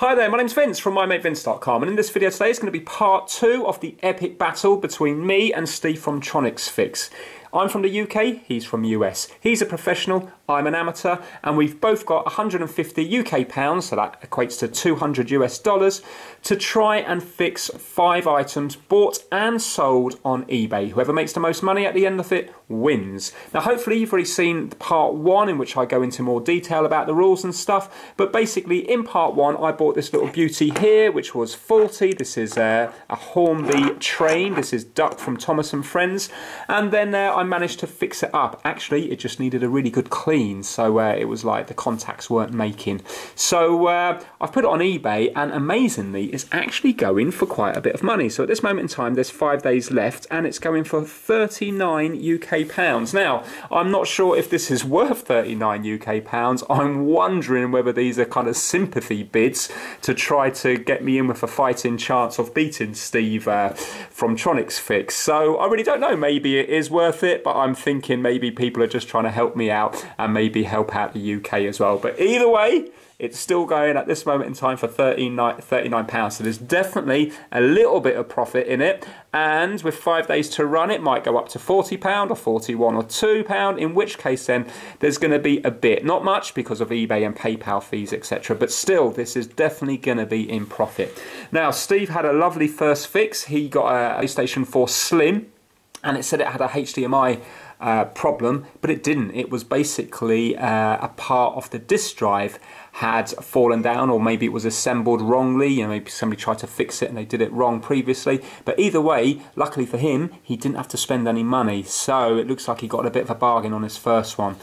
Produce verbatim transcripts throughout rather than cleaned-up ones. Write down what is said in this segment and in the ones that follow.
Hi there, my name's Vince from my mate vince dot com, and in this video today it's going to be part two of the epic battle between me and Steve from TronicsFix. I'm from the U K, he's from U S. He's a professional, I'm an amateur, and we've both got one hundred fifty U K pounds, so that equates to two hundred U S dollars, to try and fix five items bought and sold on eBay. Whoever makes the most money at the end of it wins. Now hopefully you've already seen part one, in which I go into more detail about the rules and stuff, but basically in part one I bought this little beauty here, which was forty. This is a, a Hornby train. This is Duck from Thomas and Friends, and then uh, I managed to fix it up. Actually, it just needed a really good clean, so uh, it was like the contacts weren't making. So uh, I've put it on eBay, and amazingly, it's actually going for quite a bit of money. So at this moment in time, there's five days left, and it's going for thirty-nine U K pounds. Now, I'm not sure if this is worth thirty-nine U K pounds. I'm wondering whether these are kind of sympathy bids to try to get me in with a fighting chance of beating Steve uh, from TronicsFix. So I really don't know. Maybe it is worth it. But I'm thinking maybe people are just trying to help me out and maybe help out the U K as well. But either way, it's still going at this moment in time for thirty-nine pounds. So there's definitely a little bit of profit in it. And with five days to run, it might go up to forty pounds or forty-one pounds or two pounds, in which case then there's going to be a bit. Not much because of eBay and PayPal fees, et cetera. But still, this is definitely going to be in profit. Now, Steve had a lovely first fix. He got a PlayStation four Slim. And it said it had a H D M I uh, problem, but it didn't. It was basically uh, a part of the disk drive had fallen down, or maybe it was assembled wrongly. You know, maybe somebody tried to fix it and they did it wrong previously. But either way, luckily for him, he didn't have to spend any money. So it looks like he got a bit of a bargain on his first one.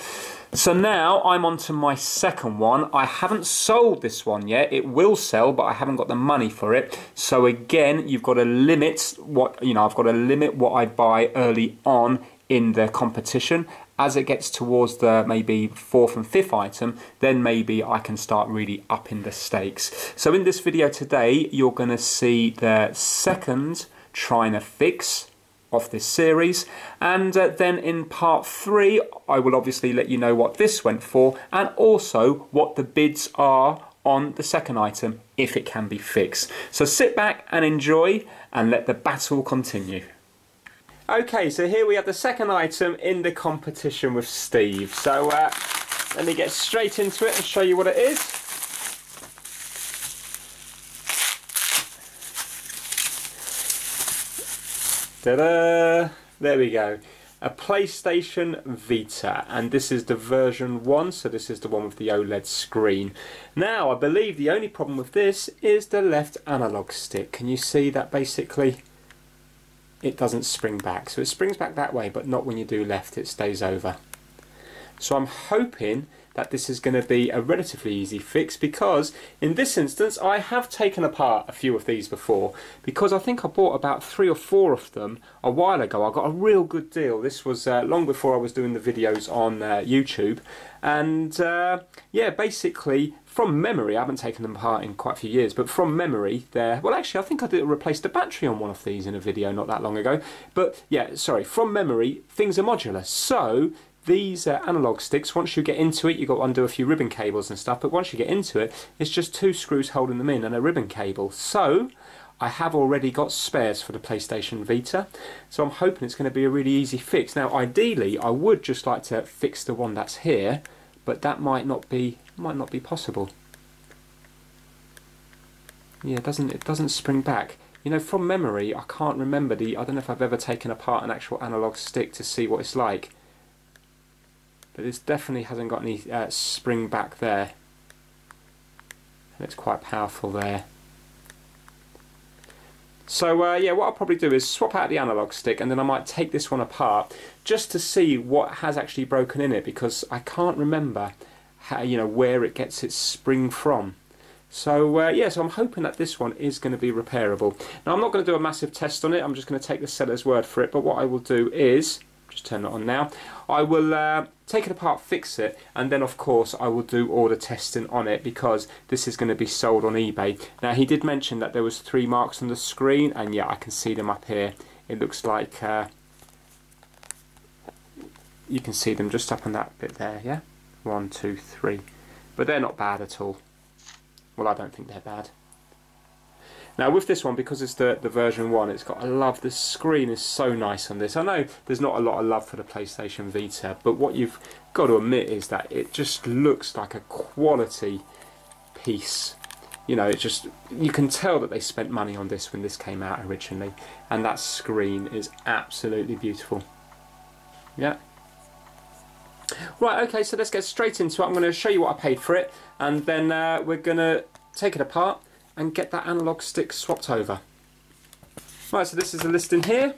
So now I'm on to my second one. I haven't sold this one yet. It will sell, but I haven't got the money for it. So again, you've got to limit what, you know, I've got to limit what I buy early on in the competition. As it gets towards the maybe fourth and fifth item, then maybe I can start really upping the stakes. So in this video today, you're going to see the second trying to fix of this series, and uh, then in part three I will obviously let you know what this went for, and also what the bids are on the second item if it can be fixed. So sit back and enjoy and let the battle continue. Okay, so here we have the second item in the competition with Steve. So uh, let me get straight into it and show you what it is. Ta-da! There we go. A PlayStation Vita, and this is the version one, so this is the one with the OLED screen. Now, I believe the only problem with this is the left analog stick. Can you see that basically it doesn't spring back? So it springs back that way, but not when you do left, it stays over. So I'm hoping that this is going to be a relatively easy fix, because in this instance I have taken apart a few of these before, because I think I bought about three or four of them a while ago. I got a real good deal. This was uh, long before I was doing the videos on uh, YouTube, and uh, yeah, basically from memory, I haven't taken them apart in quite a few years, but from memory there, well actually I think I did replace the battery on one of these in a video not that long ago, but yeah, sorry, from memory things are modular. So these uh, analog sticks, once you get into it, you've got to undo a few ribbon cables and stuff, but once you get into it, it's just two screws holding them in and a ribbon cable. So I have already got spares for the PlayStation Vita, so I'm hoping it's going to be a really easy fix. Now ideally I would just like to fix the one that's here, but that might not be might not be possible. Yeah, it doesn't it doesn't spring back. You know, from memory I can't remember the I don't know if I've ever taken apart an actual analog stick to see what it's like. But this definitely hasn't got any uh, spring back there, and it's quite powerful there. So uh, yeah, what I'll probably do is swap out the analog stick, and then I might take this one apart just to see what has actually broken in it, because I can't remember how, you know, where it gets its spring from. So uh, yeah, so I'm hoping that this one is going to be repairable. Now I'm not going to do a massive test on it. I'm just going to take the seller's word for it. But what I will do is just turn it on now. I will uh, take it apart, fix it, and then of course I will do order testing on it, because this is going to be sold on eBay. Now he did mention that there was three marks on the screen, and yeah, I can see them up here. It looks like uh, you can see them just up on that bit there, yeah? One, two, three. But they're not bad at all. well, I don't think they're bad. Now with this one, because it's the, the version one, it's got, I love, the screen is so nice on this. I know there's not a lot of love for the PlayStation Vita, but what you've got to admit is that it just looks like a quality piece. You know, it just, you can tell that they spent money on this when this came out originally, and that screen is absolutely beautiful. Yeah. Right, okay, so let's get straight into it. I'm going to show you what I paid for it, and then uh, we're going to take it apart and get that analog stick swapped over. Right, so this is the listing here.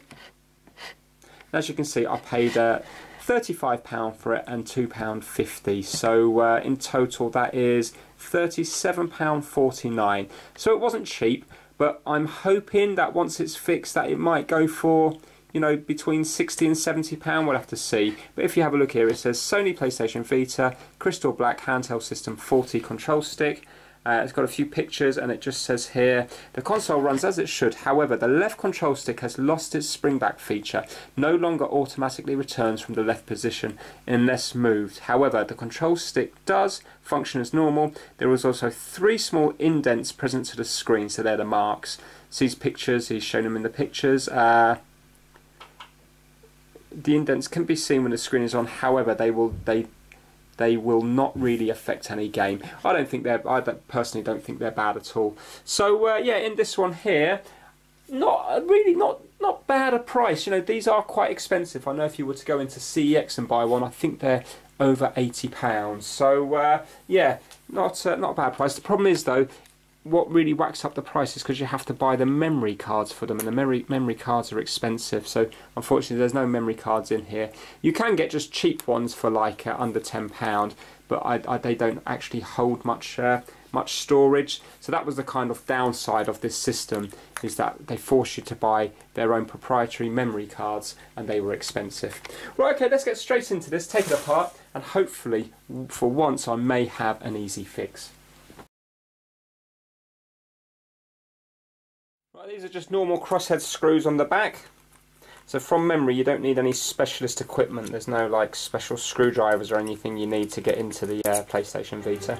As you can see, I paid uh, thirty-five pounds for it and two pounds fifty, so uh, in total that is thirty-seven pounds forty-nine. So it wasn't cheap, but I'm hoping that once it's fixed that it might go for, you know, between sixty and seventy pounds, we'll have to see. But if you have a look here, it says Sony PlayStation Vita, crystal black, handheld system, forty control stick. Uh, it's got a few pictures, and it just says here, the console runs as it should, however the left control stick has lost its spring back feature, no longer automatically returns from the left position unless moved. However, the control stick does function as normal. There was also three small indents present to the screen, so they're the marks. Sees pictures, he's shown them in the pictures. Uh, the indents can be seen when the screen is on, however they will, they They will not really affect any game. I don't think they're. I personally don't think they're bad at all. So uh, yeah, in this one here, not really not not bad a price. You know, these are quite expensive. I know if you were to go into C E X and buy one, I think they're over eighty pounds. So uh, yeah, not uh, not a bad price. The problem is though, what really whacks up the price is because you have to buy the memory cards for them, and the memory memory cards are expensive, so unfortunately there's no memory cards in here. You can get just cheap ones for like uh, under ten pounds, but I, I, they don't actually hold much uh, much storage, so that was the kind of downside of this system, is that they force you to buy their own proprietary memory cards, and they were expensive. Right, okay, let's get straight into this, take it apart, and hopefully for once I may have an easy fix. These are just normal crosshead screws on the back. So from memory, you don't need any specialist equipment. There's no like special screwdrivers or anything you need to get into the uh, PlayStation Vita.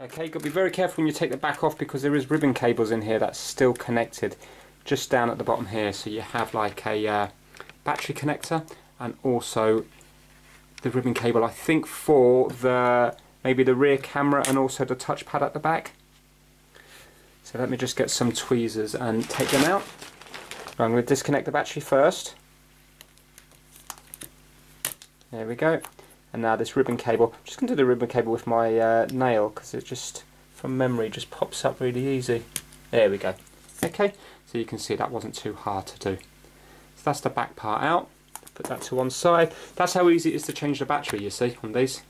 Okay, you've got to be very careful when you take the back off, because there is ribbon cables in here that's still connected just down at the bottom here. So you have like a uh, battery connector, and also the ribbon cable, I think, for the maybe the rear camera and also the touchpad at the back. So let me just get some tweezers and take them out. I'm going to disconnect the battery first. There we go. And now this ribbon cable. I'm just going to do the ribbon cable with my uh, nail, because it just, from memory, just pops up really easy. There we go. Okay, so you can see that wasn't too hard to do. So that's the back part out. Put that to one side. That's how easy it is to change the battery, you see, on these.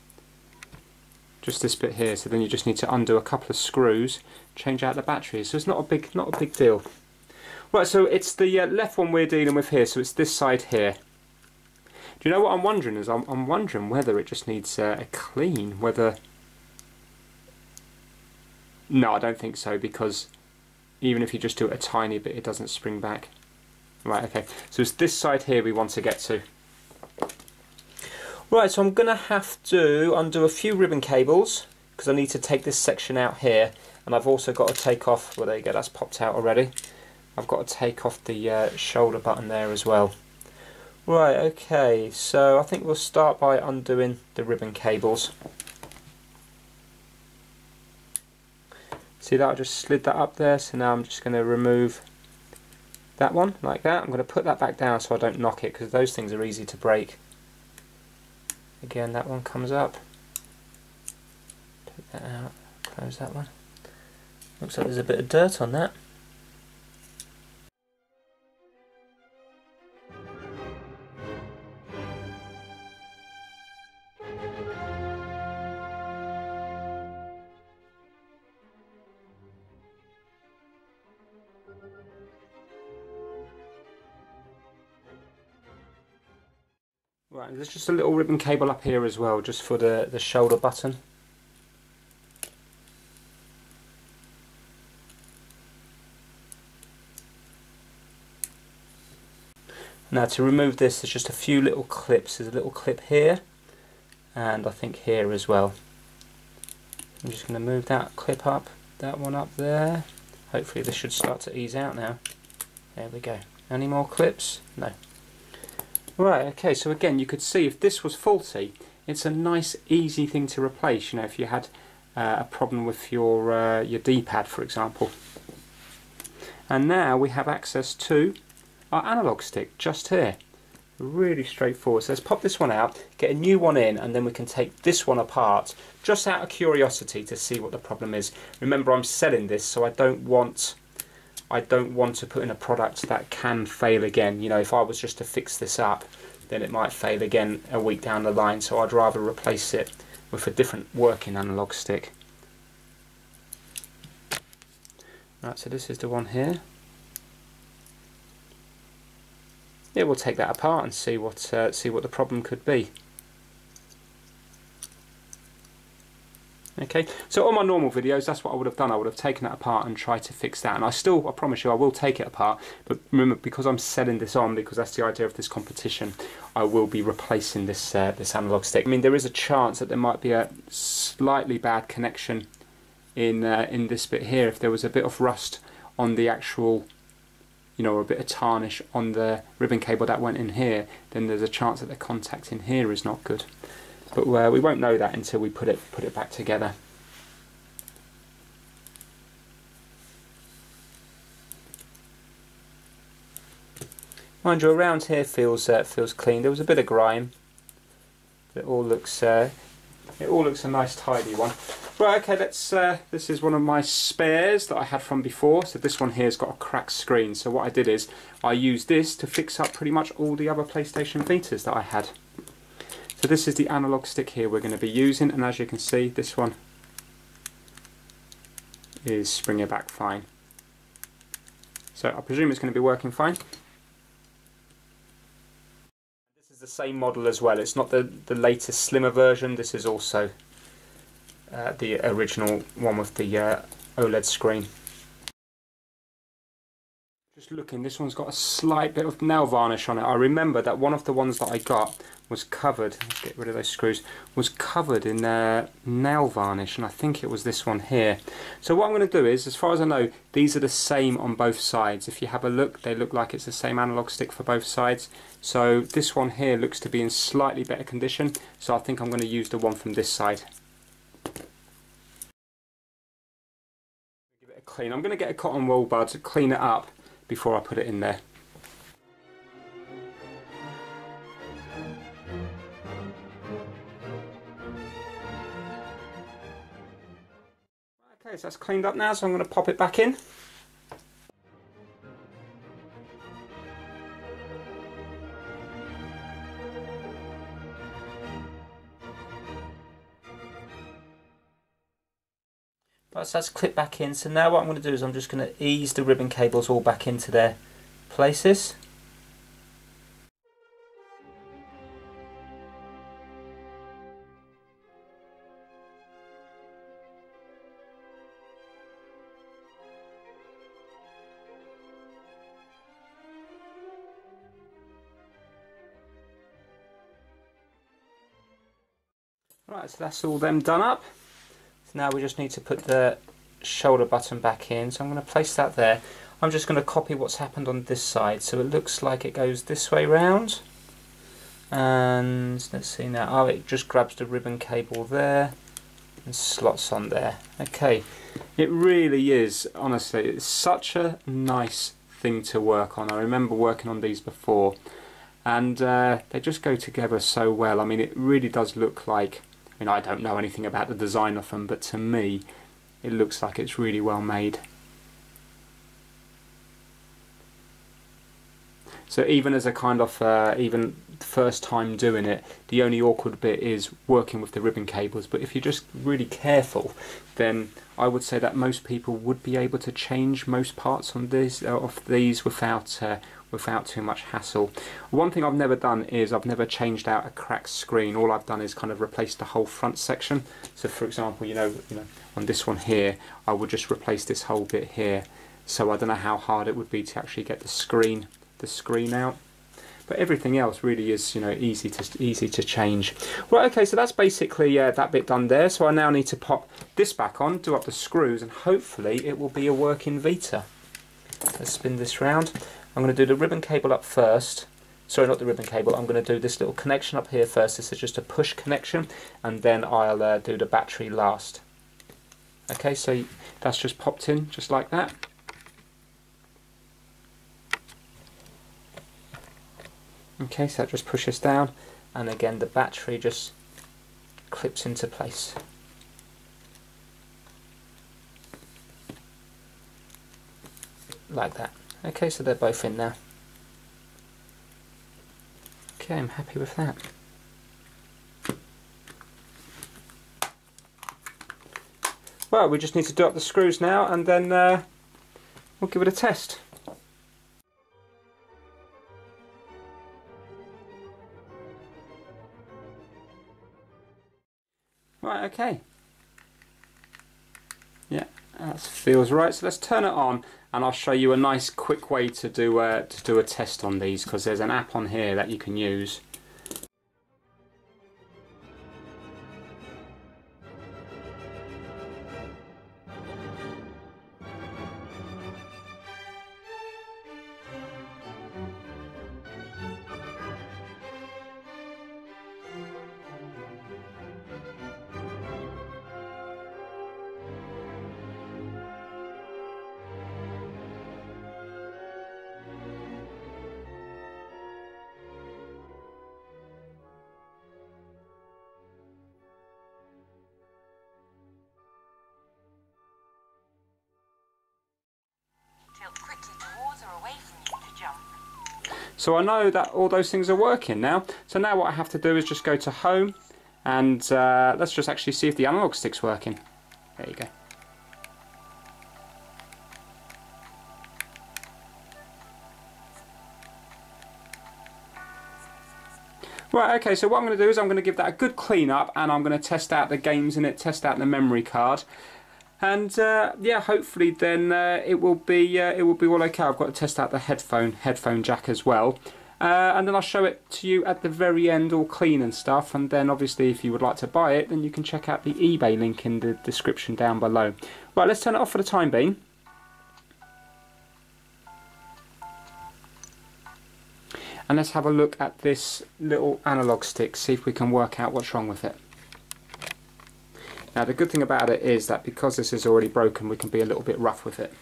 Just this bit here. So then you just need to undo a couple of screws, change out the battery. So it's not a big, not a big deal. Right, so it's the uh, left one we're dealing with here. So it's this side here. Do you know what I'm wondering is? I'm, I'm wondering whether it just needs uh, a clean. Whether no, I don't think so, because even if you just do it a tiny bit, it doesn't spring back. Right, okay, so it's this side here we want to get to. Right, so I'm going to have to undo a few ribbon cables, because I need to take this section out here, and I've also got to take off, well there you go, that's popped out already. I've got to take off the uh, shoulder button there as well. Right, okay, so I think we'll start by undoing the ribbon cables. See that, I just slid that up there, so now I'm just going to remove that one, like that. I'm going to put that back down so I don't knock it, because those things are easy to break. Again, that one comes up. Take that out, close that one. Looks like there's a bit of dirt on that. Right, there's just a little ribbon cable up here as well, just for the, the shoulder button. Now to remove this, there's just a few little clips. There's a little clip here, and I think here as well. I'm just going to move that clip up, that one up there. Hopefully this should start to ease out now. There we go. Any more clips? No. Right, okay, so again, you could see if this was faulty, it's a nice, easy thing to replace, you know, if you had uh, a problem with your, uh, your D-pad, for example. And now we have access to our analog stick just here. Really straightforward. So let's pop this one out, get a new one in, and then we can take this one apart just out of curiosity to see what the problem is. Remember, I'm selling this, so I don't want I don't want to put in a product that can fail again. You know, if I was just to fix this up, then it might fail again a week down the line, so I'd rather replace it with a different working analog stick. Right, so this is the one here. Yeah, we'll take that apart and see what uh, see what the problem could be. Okay, so on my normal videos, that's what I would have done. I would have taken that apart and tried to fix that. And I still, I promise you, I will take it apart. But remember, because I'm selling this on, because that's the idea of this competition, I will be replacing this uh, this analog stick. I mean, there is a chance that there might be a slightly bad connection in uh, in this bit here. If there was a bit of rust on the actual, you know, or a bit of tarnish on the ribbon cable that went in here, then there's a chance that the contact in here is not good. But uh, we won't know that until we put it put it back together. Mind you, around here feels uh, feels clean. There was a bit of grime. It all looks uh, it all looks a nice tidy one. Right, okay, let's. Uh, this is one of my spares that I had from before. So this one here's got a cracked screen. So what I did is I used this to fix up pretty much all the other PlayStation Vitas that I had. So this is the analog stick here we're going to be using, and as you can see, this one is springing back fine. So I presume it's going to be working fine. This is the same model as well. It's not the, the latest, slimmer version. This is also uh, the original one with the uh, OLED screen. Just looking, this one's got a slight bit of nail varnish on it. I remember that one of the ones that I got was covered, let's get rid of those screws, was covered in uh, nail varnish, and I think it was this one here. So what I'm going to do is, as far as I know, these are the same on both sides. If you have a look, they look like it's the same analog stick for both sides. So this one here looks to be in slightly better condition, so I think I'm going to use the one from this side. Give it a clean. I'm going to get a cotton wool bud to clean it up before I put it in there. Okay, so that's cleaned up now, so I'm going to pop it back in. Right, so that's clipped back in, so now what I'm going to do is I'm just going to ease the ribbon cables all back into their places. Right, so that's all them done up. Now we just need to put the shoulder button back in, so I'm going to place that there. I'm just going to copy what's happened on this side, so it looks like it goes this way round, and let's see now, oh, it just grabs the ribbon cable there and slots on there. Okay, it really is, honestly, it's such a nice thing to work on. I remember working on these before, and uh, they just go together so well. I mean, it really does look like, I mean, I don't know anything about the design of them, but to me it looks like it's really well made. So even as a kind of uh, even first time doing it, the only awkward bit is working with the ribbon cables, but if you're just really careful, then I would say that most people would be able to change most parts on this, uh, of these without uh, without too much hassle. One thing I've never done is I've never changed out a cracked screen. All I've done is kind of replace the whole front section. So for example, you know, you know, on this one here, I would just replace this whole bit here. So I don't know how hard it would be to actually get the screen the screen out. but everything else really is, you know, easy to easy to change. Right, okay, so that's basically uh, that bit done there. So I now need to pop this back on, do up the screws, and hopefully it will be a working Vita. Let's spin this round. I'm going to do the ribbon cable up first. Sorry, not the ribbon cable. I'm going to do this little connection up here first. This is just a push connection, and then I'll uh, do the battery last. Okay, so that's just popped in, just like that. Okay, so that just pushes down, and again the battery just clips into place. Like that. Okay, so they're both in now. Okay, I'm happy with that. Well, we just need to do up the screws now, and then uh, we'll give it a test. Right, okay. Yeah, that feels right. So let's turn it on, and I'll show you a nice quick way to do uh, to do a test on these, because there's an app on here that you can use. So I know that all those things are working now. So now what I have to do is just go to home, and uh, let's just actually see if the analog stick's working. There you go. Right, okay, so what I'm going to do is I'm going to give that a good clean up, and I'm going to test out the games in it, test out the memory card. And uh, yeah, hopefully then uh, it will be uh, it will be all okay. I've got to test out the headphone headphone jack as well, uh, and then I'll show it to you at the very end, all clean and stuff. And then obviously, if you would like to buy it, then you can check out the eBay link in the description down below. Right, let's turn it off for the time being. And let's have a look at this little analog stick, see if we can work out what's wrong with it. Now the good thing about it is that because this is already broken, we can be a little bit rough with it.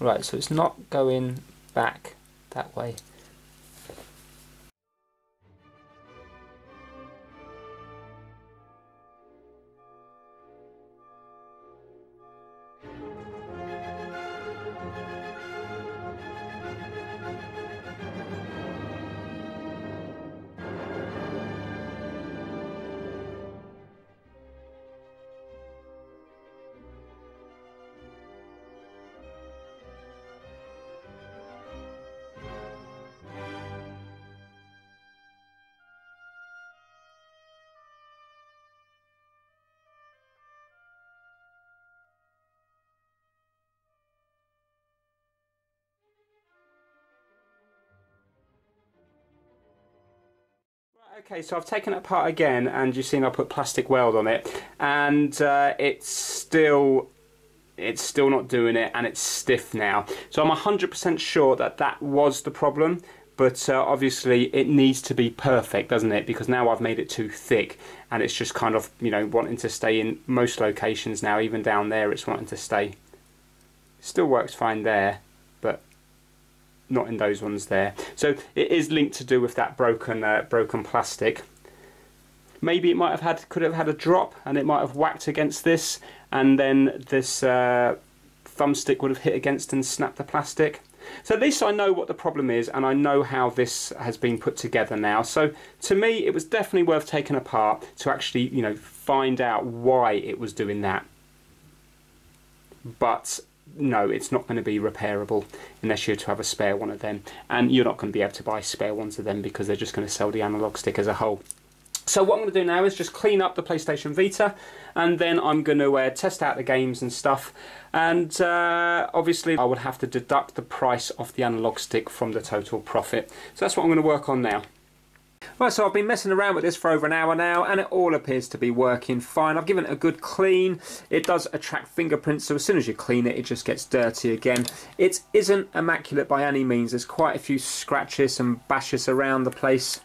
Right, so it's not going back that way. Okay, so I've taken it apart again, and you've seen I put plastic weld on it, and uh, it's still it's still not doing it, and it's stiff now. So I'm one hundred percent sure that that was the problem, but uh, obviously it needs to be perfect, doesn't it? Because now I've made it too thick, and it's just kind of, you know, wanting to stay in most locations now. Even down there, it's wanting to stay. Still works fine there, but not in those ones there. So it is linked to do with that broken uh, broken plastic. Maybe it might have had could have had a drop, and it might have whacked against this, and then this uh, thumbstick would have hit against and snapped the plastic. So at least I know what the problem is, and I know how this has been put together now. So to me, it was definitely worth taking apart to actually, you know, find out why it was doing that. But no, it's not going to be repairable unless you're to have a spare one of them, and you're not going to be able to buy spare ones of them because they're just going to sell the analog stick as a whole. So what I'm going to do now is just clean up the PlayStation Vita, and then I'm going to uh, test out the games and stuff, and uh, obviously I would have to deduct the price of the analog stick from the total profit. So that's what I'm going to work on now. Right, so I've been messing around with this for over an hour now, and it all appears to be working fine. I've given it a good clean. It does attract fingerprints, so as soon as you clean it, it just gets dirty again. It isn't immaculate by any means. There's quite a few scratches and bashes around the place.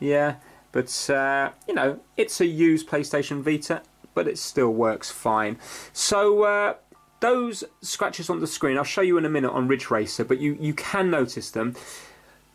Yeah, but, uh, you know, it's a used PlayStation Vita, but it still works fine. So, uh... those scratches on the screen, I'll show you in a minute on Ridge Racer, but you, you can notice them.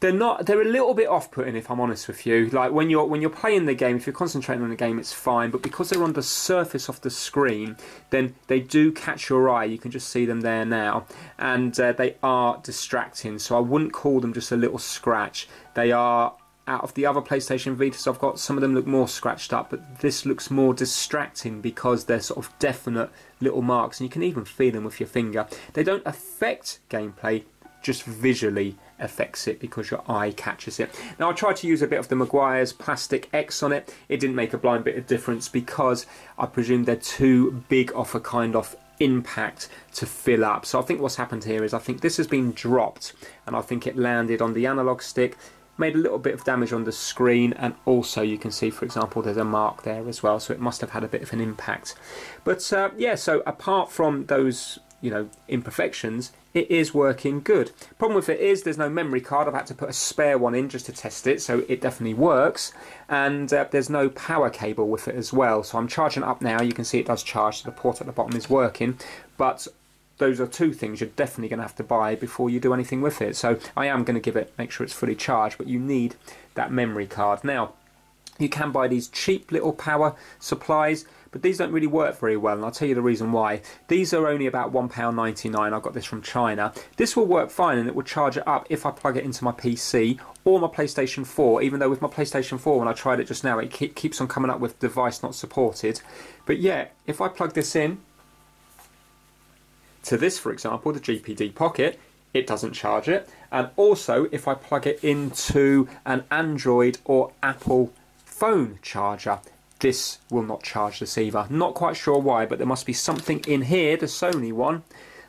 They're not. They're a little bit off-putting, if I'm honest with you. Like when you're when you're playing the game, if you're concentrating on the game, it's fine. But because they're on the surface of the screen, then they do catch your eye. You can just see them there now, and uh, they are distracting. So I wouldn't call them just a little scratch. They are. Out of the other PlayStation Vitas I've got, some of them look more scratched up, but this looks more distracting because they're sort of definite little marks, and you can even feel them with your finger. They don't affect gameplay, just visually affects it because your eye catches it. Now I tried to use a bit of the Meguiar's plastic X on it. It didn't make a blind bit of difference because I presume they're too big off a kind of impact to fill up. So I think what's happened here is I think this has been dropped, and I think it landed on the analog stick, made a little bit of damage on the screen, and also you can see, for example, there's a mark there as well, so it must have had a bit of an impact. But uh, yeah, so apart from those, you know, imperfections, it is working good. Problem with it is there's no memory card. I've had to put a spare one in just to test it, so it definitely works. And uh, there's no power cable with it as well, so I'm charging it up now. You can see it does charge, so the port at the bottom is working. But those are two things you're definitely going to have to buy before you do anything with it. So I am going to give it, make sure it's fully charged, but you need that memory card. Now, you can buy these cheap little power supplies, but these don't really work very well, and I'll tell you the reason why. These are only about one pound ninety-nine. I got this from China. This will work fine, and it will charge it up if I plug it into my P C or my PlayStation four, even though with my PlayStation four, when I tried it just now, it keep, keeps on coming up with device not supported. But yeah, if I plug this in, to this, for example, the G P D Pocket, it doesn't charge it. And also, if I plug it into an Android or Apple phone charger, this will not charge this either. Not quite sure why, but there must be something in here, the Sony one,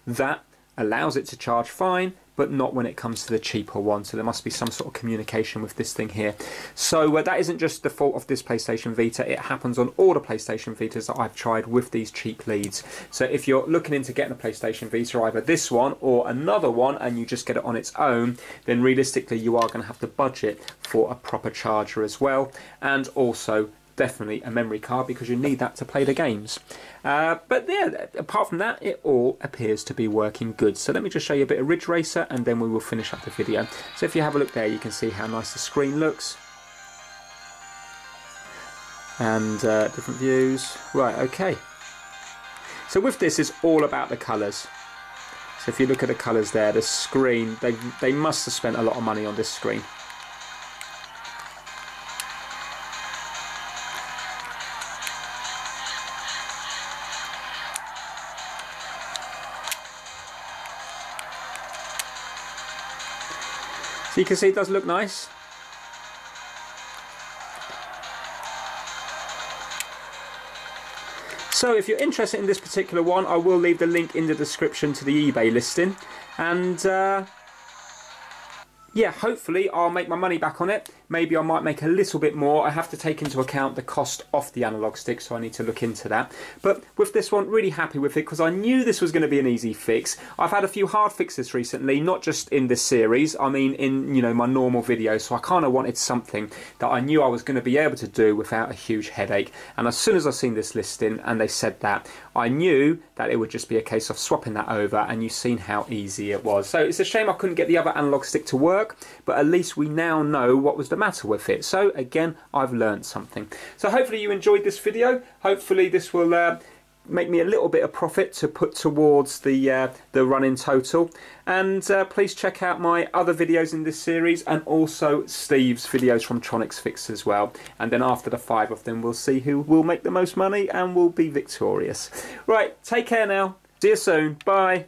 that allows it to charge fine, but not when it comes to the cheaper one. So there must be some sort of communication with this thing here. So uh, that isn't just the fault of this PlayStation Vita. It happens on all the PlayStation Vitas that I've tried with these cheap leads. So if you're looking into getting a PlayStation Vita, either this one or another one, and you just get it on its own, then realistically you are going to have to budget for a proper charger as well, and also definitely a memory card, because you need that to play the games. Uh, but yeah, apart from that, it all appears to be working good. So let me just show you a bit of Ridge Racer, and then we will finish up the video. So if you have a look there, you can see how nice the screen looks. And uh, different views. Right, okay. So with this, it's all about the colours. So if you look at the colours there, the screen, they, they must have spent a lot of money on this screen. So you can see it does look nice. So if you're interested in this particular one, I will leave the link in the description to the eBay listing. And uh, yeah, hopefully I'll make my money back on it. Maybe I might make a little bit more. I have to take into account the cost of the analog stick, so I need to look into that. But with this one, really happy with it, because I knew this was going to be an easy fix. I've had a few hard fixes recently, not just in this series. I mean, in, you know, my normal videos. So I kind of wanted something that I knew I was going to be able to do without a huge headache. And as soon as I seen this listing and they said that, I knew that it would just be a case of swapping that over, and you've seen how easy it was. So it's a shame I couldn't get the other analog stick to work, but at least we now know what was the matter with it. So again, I've learned something. So hopefully you enjoyed this video. Hopefully this will uh, make me a little bit of profit to put towards the uh, the run in total. And uh, please check out my other videos in this series, and also Steve's videos from TronicsFix as well. And then after the five of them, we'll see who will make the most money and will be victorious. Right, take care now. See you soon. Bye.